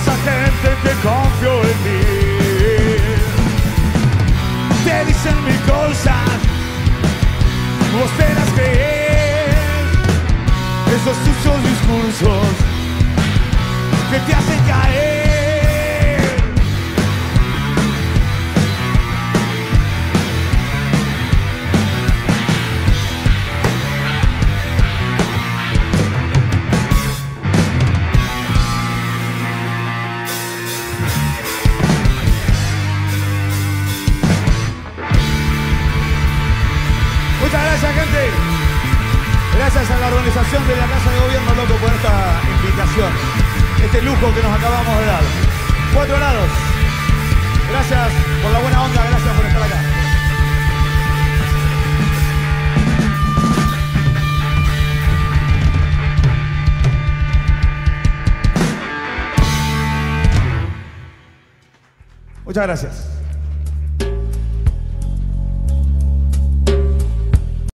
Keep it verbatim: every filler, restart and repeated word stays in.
esa gente que confió en mí. Te dicen mil cosas, vos te las crees, esos sucios discursos que te hacen caer. Muchas gracias, gente. Gracias a la organización de la Casa de Gobierno, loco, por esta invitación, este lujo que nos acabamos de dar. Cuatro Lados, gracias por la buena onda, gracias por estar acá. Muchas gracias.